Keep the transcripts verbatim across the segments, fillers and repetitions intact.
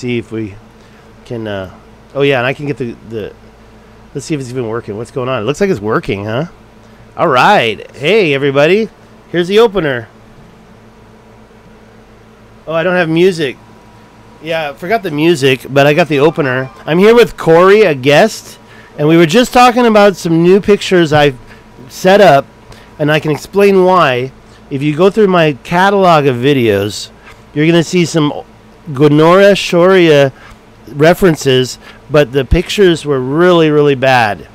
See if we can, uh, oh yeah, and I can get the, the, let's see if it's even working. What's going on? It looks like it's working, huh? All right. Hey, everybody. Here's the opener. Oh, I don't have music. Yeah, I forgot the music, but I got the opener. I'm here with Corey, a guest, and we were just talking about some new pictures I've set up, and I can explain why. If you go through my catalog of videos, you're going to see some Gornaya Shoria references, but the pictures were really, really bad.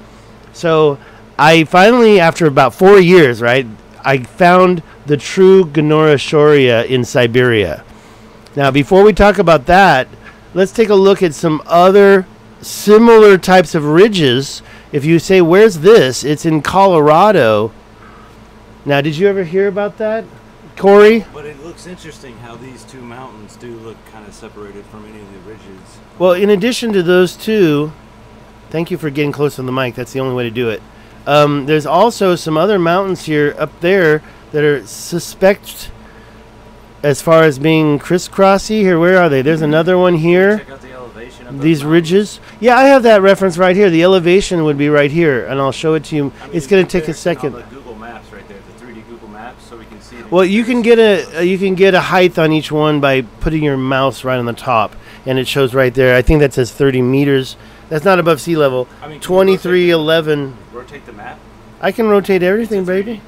So I finally, after about four years, right, I found the true Gornaya Shoria in Siberia. Now, before we talk about that, let's take a look at some other similar types of ridges. If you say, where's this? It's in Colorado. Now, did you ever hear about that, Corey? But it looks interesting how these two mountains do look kind of separated from any of the ridges. Well, in addition to those two, thank you for getting close on the mic. That's the only way to do it. Um, there's also some other mountains here up there that are suspect as far as being crisscrossy. Here, where are they? There's another one here. Check out the elevation of these ridges. Yeah, I have that reference right here. The elevation would be right here, and I'll show it to you. I mean, it's going to take a second. The Google Maps right there, the three D Google Maps, so we can see. Well, you can get a you can get a height on each one by putting your mouse right on the top, and it shows right there. I think that says thirty meters. That's not above sea level. I mean, twenty-three eleven. Rotate the map. I can rotate everything, baby.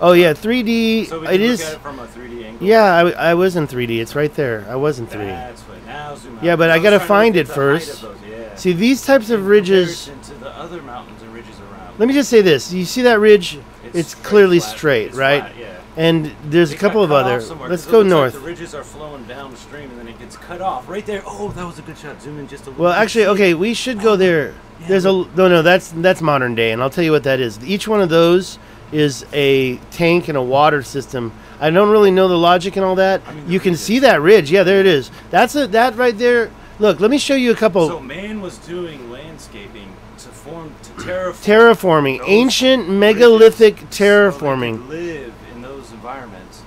Oh yeah, three D. So we can it look is. At it from a three D angle. Yeah, I, I was in three D. It's right there. I was in three D. That's what. Now zoom out. Yeah, but I, I gotta find it first. Yeah. See these types of ridges. To the other mountains and ridges around. Let me just say this. You see that ridge? It's, it's straight, clearly flat. straight, it's right? Flat, yeah. And there's it a couple of other. Let's go north. Like the ridges are flowing downstream, and then it gets cut off right there. Oh, that was a good shot. Zoom in just a little. Well, actually, okay, we should go there. Yeah, there's a no, no. That's that's modern day, and I'll tell you what that is. Each one of those is a tank and a water system. I don't really know the logic and all that. I mean, you can see that ridge. Yeah, there it is. That's a, that right there. Look, let me show you a couple. So man was doing landscaping to form to terraform. Terraforming, ancient megalithic terraforming. So live in those environments.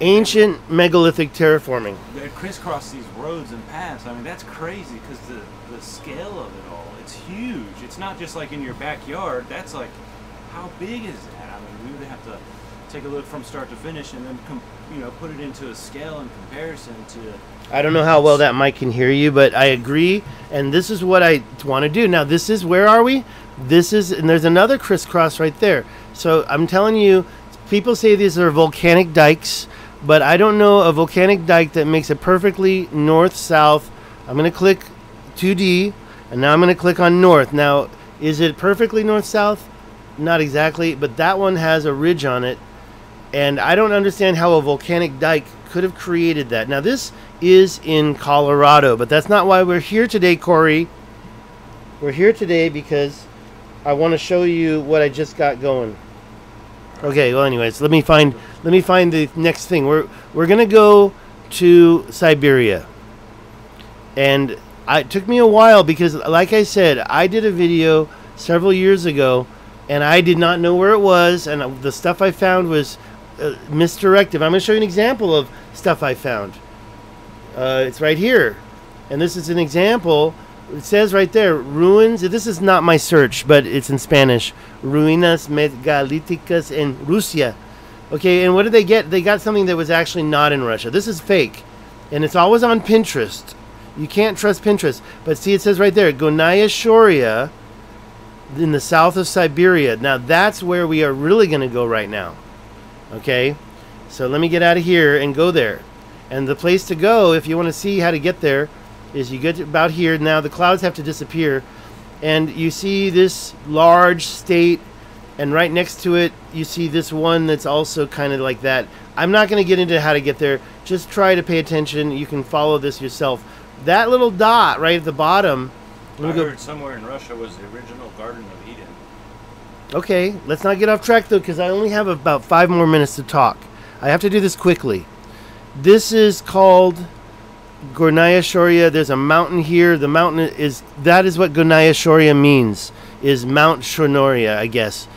Ancient and megalithic terraforming. They crisscross these roads and paths. I mean, that's crazy because the the scale of it all. It's huge. It's not just like in your backyard. That's like, how big is that? We would have to take a look from start to finish and then, com you know, put it into a scale in comparison to... I don't know how well that mic can hear you, but I agree. And this is what I want to do. Now, this is, where are we? This is, and there's another crisscross right there. So I'm telling you, people say these are volcanic dikes, but I don't know a volcanic dike that makes it perfectly north-south. I'm going to click two D, and now I'm going to click on north. Now, is it perfectly north-south? Not exactly, but that one has a ridge on it, and I don't understand how a volcanic dike could have created that. Now, this is in Colorado, but that's not why we're here today, Corey. We're here today because I want to show you what I just got going. Okay, well, anyways, let me find let me find the next thing. We're we're gonna go to Siberia, and I, it took me a while because, like I said, I did a video several years ago. And I did not know where it was, and the stuff I found was uh, misdirective. I'm going to show you an example of stuff I found. Uh, it's right here. And this is an example. It says right there, ruins. This is not my search, but it's in Spanish. Ruinas megalíticas en Rusia. Okay, and what did they get? They got something that was actually not in Russia. This is fake. And it's always on Pinterest. You can't trust Pinterest. But see, it says right there, Gornaya Shoria, in the south of Siberia. Now that's where we are really going to go right now. Okay, so let me get out of here and go there. And the place to go, if you want to see how to get there, is you get about here. Now the clouds have to disappear, and you see this large state, and right next to it you see this one that's also kind of like that. I'm not going to get into how to get there. Just try to pay attention. You can follow this yourself. That little dot right at the bottom, I heard somewhere in Russia was the original Garden of Eden. Okay, let's not get off track though, because I only have about five more minutes to talk. I have to do this quickly. This is called Gornaya Shoria. There's a mountain here. The mountain is, that is what Gornaya Shoria means, is Mount Shonoria, I guess,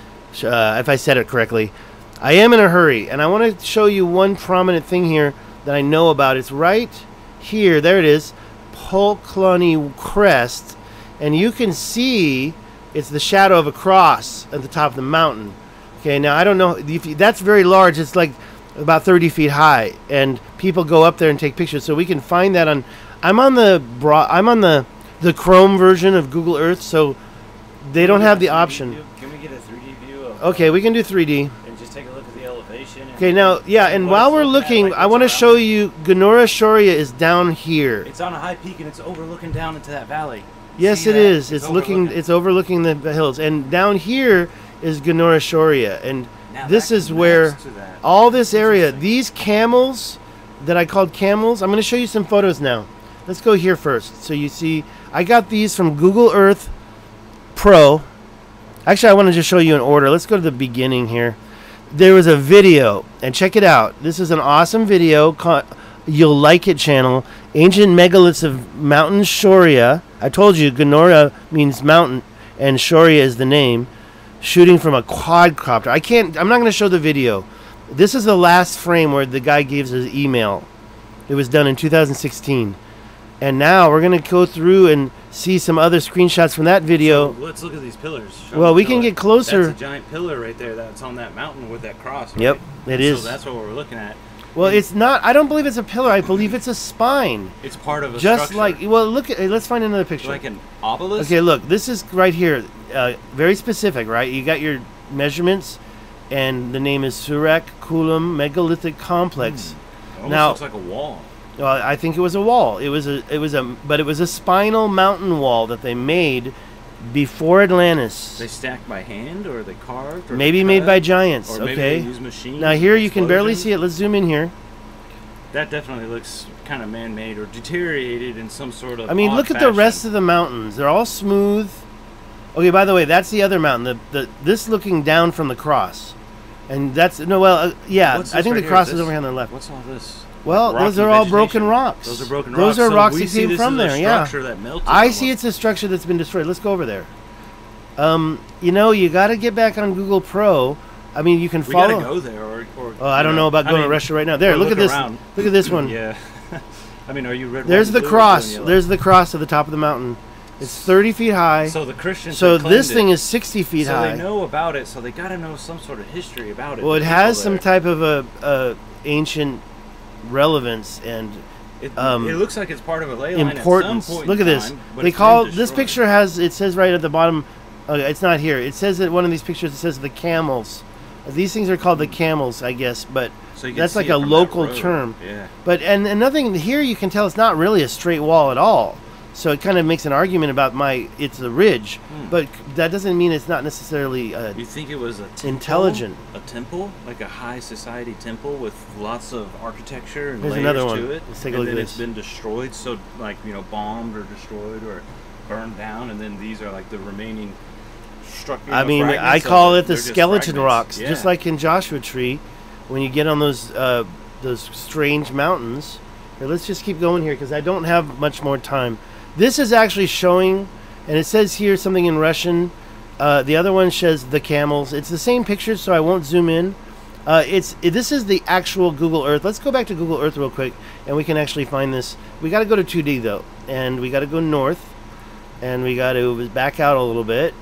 uh, if I said it correctly. I am in a hurry, and I want to show you one prominent thing here that I know about. It's right here. There it is. Poklonny Krest, and you can see it's the shadow of a cross at the top of the mountain. Okay, now I don't know if you, that's very large. It's like about thirty feet high, and people go up there and take pictures. So we can find that on. I'm on the bra, I'm on the the Chrome version of Google Earth, so they don't have the option. Can we get a three D view? Of, okay, we can do three D. And just take a look at the elevation. Okay, now yeah, and while we're looking, I want to show you Gornaya Shoria is down here. It's on a high peak and it's overlooking down into that valley. Yes, it is. It's looking. It's overlooking the hills, and down here is Gornaya Shoria, and this is where all this area, these camels that I called camels, I'm going to show you some photos now. Let's go here first. So you see, I got these from Google Earth Pro. Actually, I want to just show you in order. Let's go to the beginning here. There was a video, and check it out. This is an awesome video. You'll like it channel. Ancient Megaliths of Mountain Shoria. I told you, Gornaya means mountain, and Shoria is the name. Shooting from a quadcopter. I can't, I'm not going to show the video. This is the last frame where the guy gives his email. It was done in two thousand sixteen. And now we're going to go through and see some other screenshots from that video. So let's look at these pillars. Show well, we pillar. Can get closer. That's a giant pillar right there that's on that mountain with that cross. Right? Yep, it so is. So that's what we're looking at. Well, and it's not, I don't believe it's a pillar. I believe it's a spine. It's part of a Just structure. Like, well, look, at, let's find another picture. Like an obelisk? Okay, look, this is right here. Uh, very specific, right? You got your measurements, and the name is Surak Coulomb Megalithic Complex. Mm, now, looks like a wall. Well, I think it was a wall. It was a, it was a, but it was a spinal mountain wall that they made before Atlantis. They stacked by hand, or they carved, or maybe made by giants. Or maybe okay. They used machines. Now here you can barely see it. Let's zoom in here. That definitely looks kind of man-made or deteriorated in some sort of. I mean, look at fashion. The rest of the mountains. They're all smooth. Okay, by the way, that's the other mountain. The, the this looking down from the cross, and that's no well, uh, yeah. I think right the cross is over here on the left. What's all this? Well, those are all vegetation. broken rocks. Those are broken rocks. Those are so rocks that came from there. Yeah. That I see it's a structure that's been destroyed. Let's go over there. Um, you know, you got to get back on Google Pro. I mean, you can we follow. Gotta go there, or, or oh, I don't know, know about going I mean, to Russia right now. There, look, look at this. Around. Look at this one. Yeah. I mean, are you red? There's the cross. There's the cross at the top of the mountain. It's thirty feet high. So the Christians. So this thing is sixty feet high. So they know about it. So they got to know some sort of history about it. Well, it has some type of a, a ancient relevance and it, um, it looks like it's part of a ley line importance. At some point Look at this. Time, they call this picture has. It says right at the bottom. Uh, it's not here. It says that one of these pictures. It says the camels. These things are called the camels, I guess, but so that's like a local term. Yeah. But and, and nothing here. You can tell it's not really a straight wall at all. So it kind of makes an argument about my, it's a ridge, hmm. but that doesn't mean it's not necessarily uh, You think it was a temple? Intelligent. A temple? Like a high society temple with lots of architecture and There's layers another one. to it. Let's take a look at this. And then it's been destroyed, so like, you know, bombed or destroyed or burned down, and then these are like the remaining structures. I mean, I call it the skeleton rocks, yeah. just like in Joshua Tree, when you get on those, uh, those strange mountains. Here, let's just keep going here because I don't have much more time. This is actually showing, and it says here something in Russian. Uh, the other one says the camels. It's the same picture, so I won't zoom in. Uh, it's it, This is the actual Google Earth. Let's go back to Google Earth real quick, and we can actually find this. We got to go to two D, though, and we got to go north, and we got to back out a little bit.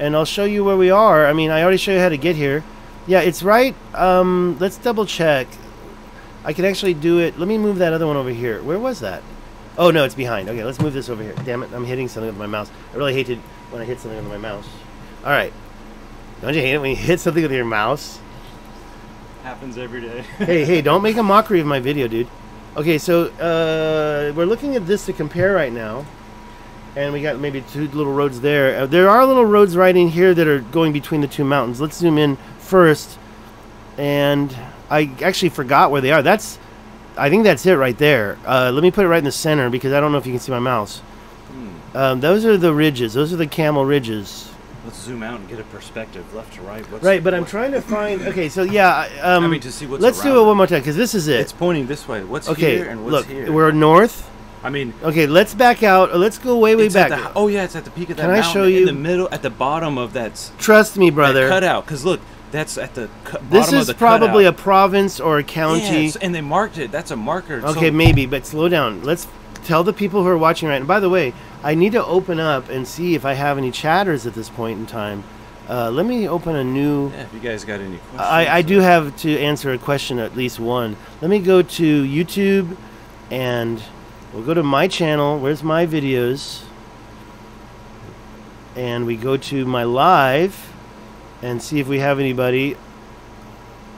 And I'll show you where we are. I mean, I already showed you how to get here. Yeah, it's right. Um, let's double check. I can actually do it. Let me move that other one over here. Where was that? Oh, no, it's behind. Okay, let's move this over here. Damn it, I'm hitting something with my mouse. I really hate it when I hit something with my mouse. All right. Don't you hate it when you hit something with your mouse? Happens every day. hey, hey, don't make a mockery of my video, dude. Okay, so uh, we're looking at this to compare right now. And we got maybe two little roads there. Uh, there are little roads right in here that are going between the two mountains. Let's zoom in first. And I actually forgot where they are. That's... I think that's it right there. Uh, let me put it right in the center because I don't know if you can see my mouse. Hmm. Um, those are the ridges. Those are the camel ridges. Let's zoom out and get a perspective left to right. What's right, but I'm trying to find... Okay, so yeah. Um, I mean, to see what's Let's around. do it one more time because this is it. It's pointing this way. What's okay, here and what's look, here? We're north. I mean... Okay, let's back out. Let's go way, way back. The, oh, yeah, it's at the peak of that can mountain. Can I show you? In the middle, at the bottom of that... Trust me, brother. That cutout, because look... That's at the bottom This is of the probably cutout. a province or a county. Yes, and they marked it. That's a marker. Okay, so maybe, but slow down. Let's Tell the people who are watching right now. And by the way, I need to open up and see if I have any chatters at this point in time. Uh, let me open a new... Yeah, if you guys got any questions. I, I do have to answer a question, at least one. Let me go to YouTube, and we'll go to my channel. Where's my videos? And we go to my live and see if we have anybody.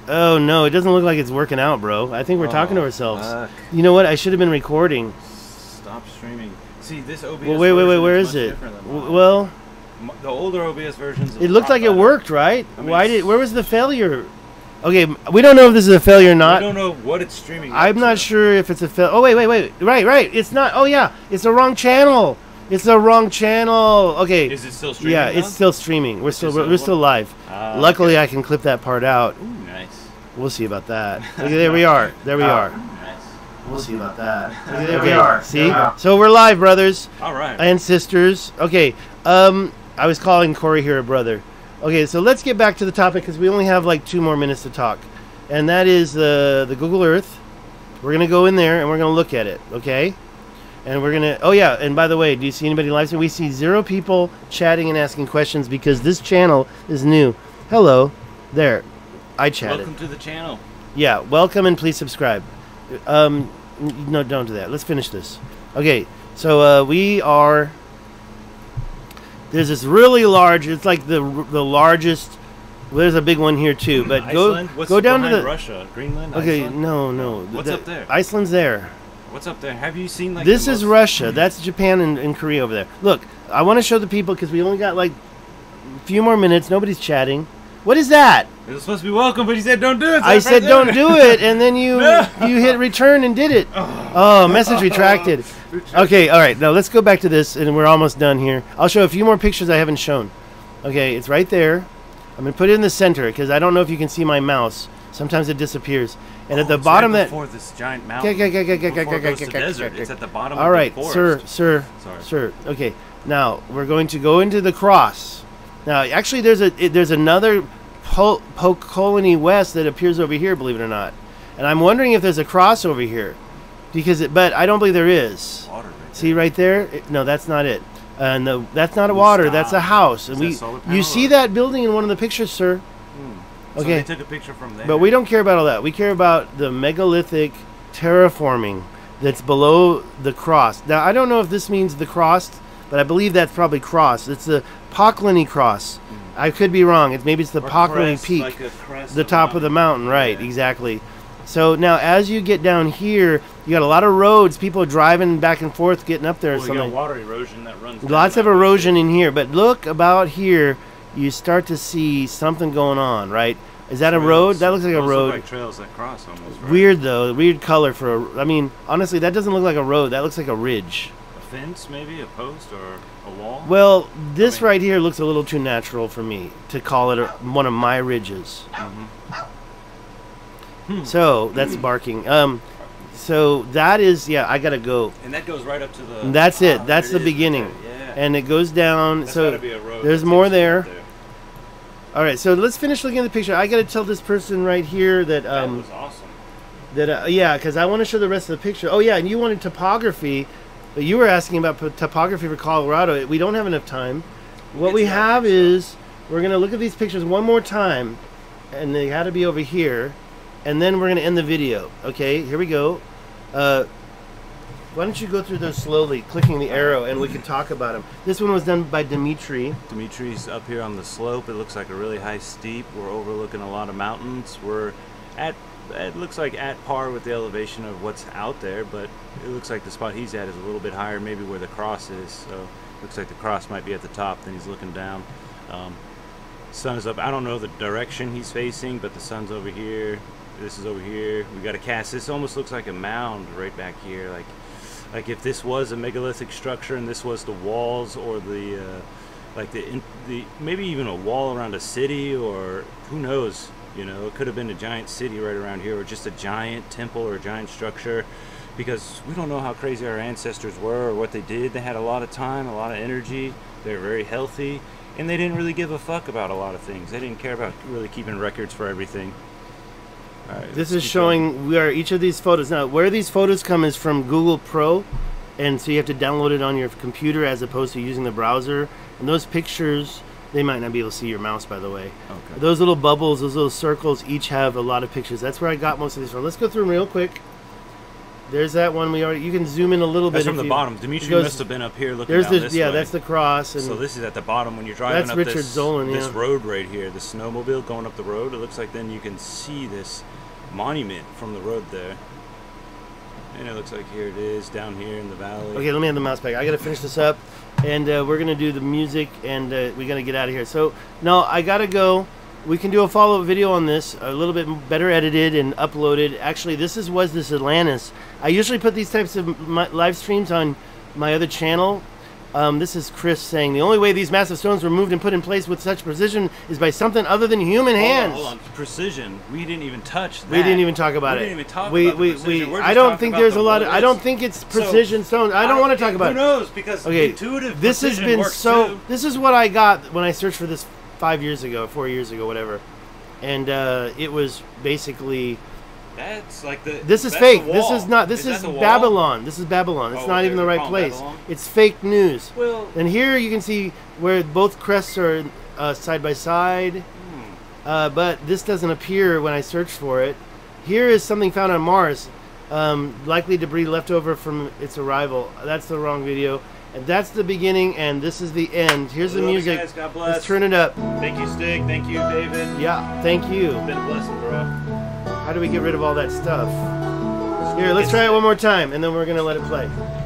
Oh, no, it doesn't look like it's working out, bro. I think we're oh, talking to ourselves. Fuck. You know what? I should have been recording. Stop streaming. See, this O B S well, wait, wait, wait, where is, is it? Well... The older O B S versions. Of it looked like it worked, right? I mean, Why did? Where was the failure? Okay, we don't know if this is a failure or not. We don't know what it's streaming. I'm not sure if it's a fail. Oh wait, wait, wait. Right, right. It's not. Oh yeah, it's the wrong channel. It's the wrong channel. Okay. Is it still streaming? Yeah, now? It's still streaming. We're still we're, we're still live. Uh, Luckily, okay. I can clip that part out. Ooh, nice. We'll see about that. Okay, there we are. There we uh, are. Nice. We'll, we'll see about that. that. Okay, there we are. See? Yeah. So we're live, brothers. All right. And sisters. Okay. Um. I was calling Corey here a brother. Okay, so let's get back to the topic because we only have like two more minutes to talk. And that is the, the Google Earth. We're going to go in there and we're going to look at it, okay? And we're going to... Oh, yeah, and by the way, do you see anybody live? We see zero people chatting and asking questions because this channel is new. Hello. There. I chatted. Welcome to the channel. Yeah, welcome and please subscribe. Um, no, don't do that. Let's finish this. Okay, so uh, we are... There's this really large. It's like the the largest. Well, there's a big one here too. But Iceland? go What's go down to the Russia, Greenland. Okay, Iceland? no, no. What's the, up there? Iceland's there. What's up there? Have you seen like? This is Russia. That's Japan and, and Korea over there. Look, I want to show the people because we only got like a few more minutes. Nobody's chatting. What is that? It was supposed to be welcome, but you said don't do it. So I said don't do it, and then you no. you hit return and did it. Oh, message retracted. Okay, all right. Now let's go back to this, and we're almost done here. I'll show a few more pictures I haven't shown. Okay, it's right there. I'm gonna put it in the center because I don't know if you can see my mouse. Sometimes it disappears. And oh, at the bottom right that before this giant mountain, it's at the bottom. All right, of the sir, sir, Sorry. sir. Okay, now we're going to go into the cross. Now, actually, there's a it, there's another po Poklonny West that appears over here, believe it or not, and I'm wondering if there's a cross over here, because it, but I don't believe there is. Water right see there. right there? It, no, that's not it. Uh, no, that's not a water. Stop. That's a house. And is we you see that building in one of the pictures, sir? Hmm. Okay. So they took a picture from there. But we don't care about all that. We care about the megalithic terraforming that's below the cross. Now, I don't know if this means the cross, but I believe that's probably cross. It's the Poklonny Krest. Mm-hmm. I could be wrong. It's maybe it's the Poklonny Peak, like the top of, of the mountain, right? Yeah. Exactly. So now, as you get down here, you got a lot of roads. People driving back and forth, getting up there. Well, or something. You got water erosion that runs. Lots of erosion in here, but look about here. You start to see something going on, right? Is that trails. a road? That looks like Those a road. Look like trails that cross almost. Right? Weird though. Weird color for. A, I mean, honestly, that doesn't look like a road. That looks like a ridge. Fence, maybe a post or a wall. Well, this I mean, right here looks a little too natural for me to call it a, one of my ridges. Mm-hmm. So that's barking. Um, so that is yeah. I gotta go. And that goes right up to the. And that's it. Oh, that's the it beginning. Yeah. And it goes down. That's so gotta be a road there's more there. there. All right. So let's finish looking at the picture. I gotta tell this person right here that. Um, that was awesome. That uh, yeah, because I want to show the rest of the picture. Oh yeah, and you wanted topography. But you were asking about topography for Colorado. We don't have enough time. What it's we have so. is we're going to look at these pictures one more time, and they had to be over here, and then we're going to end the video. Okay, here we go. Uh, why don't you go through those slowly, clicking the arrow, and we can talk about them. This one was done by Dimitri. Dimitri's up here on the slope. It looks like a really high steep. We're overlooking a lot of mountains. We're at... It looks like at par with the elevation of what's out there, but it looks like the spot he's at is a little bit higher, maybe where the cross is. So looks like the cross might be at the top. Then he's looking down. Um, sun is up. I don't know the direction he's facing, but the sun's over here. This is over here. We got a cast. This almost looks like a mound right back here, like like if this was a megalithic structure and this was the walls or the uh, like the in, the maybe even a wall around a city or who knows. You know, it could have been a giant city right around here or just a giant temple or a giant structure because we don't know how crazy our ancestors were or what they did. They had a lot of time, a lot of energy. They were very healthy and they didn't really give a fuck about a lot of things. They didn't care about really keeping records for everything. All right, this is showing where each of these photos. Now, where these photos come is from Google Pro. and so you have to download it on your computer as opposed to using the browser. And those pictures, they might not be able to see your mouse, by the way. Okay. Those little bubbles, those little circles, each have a lot of pictures. That's where I got most of these from. Let's go through them real quick. There's that one we already. You can zoom in a little that's bit. That's from the you, bottom. Dimitri goes, must have been up here looking there's down the, this Yeah, way. That's the cross. And so this is at the bottom when you're driving that's up Richard this, Zolan, this yeah. road right here. The snowmobile going up the road. It looks like then you can see this monument from the road there. And it looks like here it is down here in the valley. Okay, let me have the mouse back. I got to finish this up. And uh, we're going to do the music, and uh, we're going to get out of here. So, no, I got to go. We can do a follow-up video on this, a little bit better edited and uploaded. Actually, this is was this Atlantis. I usually put these types of my live streams on my other channel. Um, this is Chris saying, the only way these massive stones were moved and put in place with such precision is by something other than human hold hands. On, hold on, precision. We didn't even touch that. We didn't even talk about we it. We didn't even talk we, about we, we, I don't think there's the a lot of, I don't think it's precision so, stones. I don't I, want to talk about it. Who knows? Because okay, intuitive this has been so, too. This is what I got when I searched for this five years ago, four years ago, whatever, and uh, it was basically. That's like the. This is fake. This is not. This is, is Babylon. This is Babylon. It's oh, not even the right place. Babylon? It's fake news. Well, and here you can see where both crests are uh, side by side, hmm. uh, but this doesn't appear when I search for it. Here is something found on Mars, um, likely debris left over from its arrival. That's the wrong video. And that's the beginning, and this is the end. Here's the music. Guys, God bless. Let's turn it up. Thank you, Stig. Thank you, David. Yeah, thank you. It's been a blessing, bro. How do we get rid of all that stuff? Here, let's try it one more time, and then we're going to let it play.